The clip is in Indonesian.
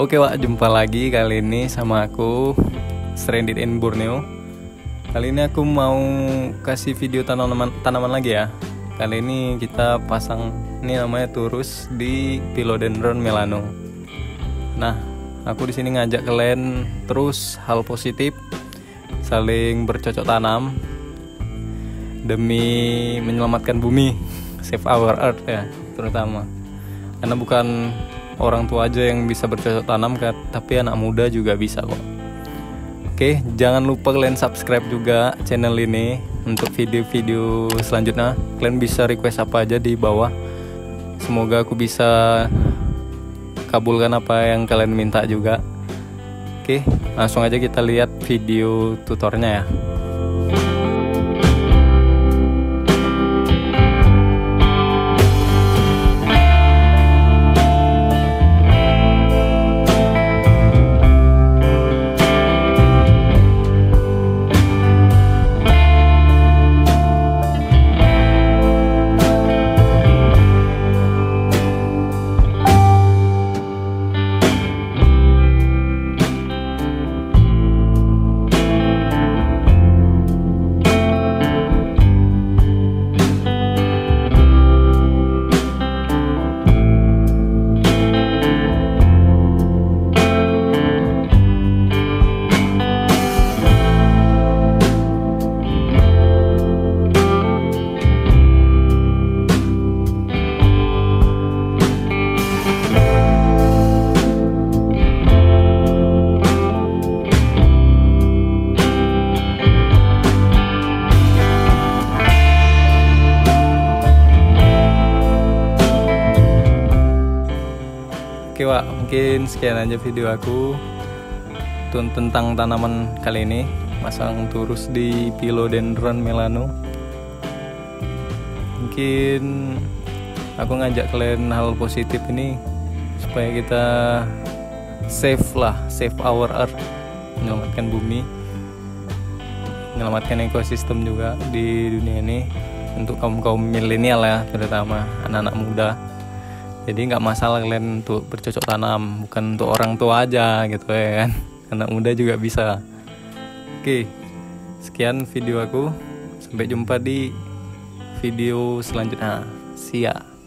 Oke Wak, jumpa lagi kali ini sama aku, Stranded in Borneo. Kali ini aku mau kasih video tanaman lagi ya. Kali ini kita pasang, ini namanya turus di Philodendron Melanochrysum. Nah, aku di sini ngajak kalian terus hal positif, saling bercocok tanam demi menyelamatkan bumi, save our earth ya, terutama. Karena bukan orang tua aja yang bisa bercocok tanam, tapi anak muda juga bisa kok. Oke, jangan lupa kalian subscribe juga channel ini. Untuk video-video selanjutnya kalian bisa request apa aja di bawah. Semoga aku bisa kabulkan apa yang kalian minta juga. Oke, langsung aja kita lihat video tutornya ya. Oke Wak, mungkin sekian aja video aku tentang tanaman kali ini, pasang turus di Philodendron Melanochrysum. Mungkin aku ngajak kalian hal positif ini supaya kita save our earth, menyelamatkan bumi, menyelamatkan ekosistem juga di dunia ini, untuk kaum milenial ya, terutama anak-anak muda. Jadi nggak masalah kalian untuk bercocok tanam, bukan untuk orang tua aja gitu ya kan, anak muda juga bisa. Oke, sekian video aku, sampai jumpa di video selanjutnya. See ya.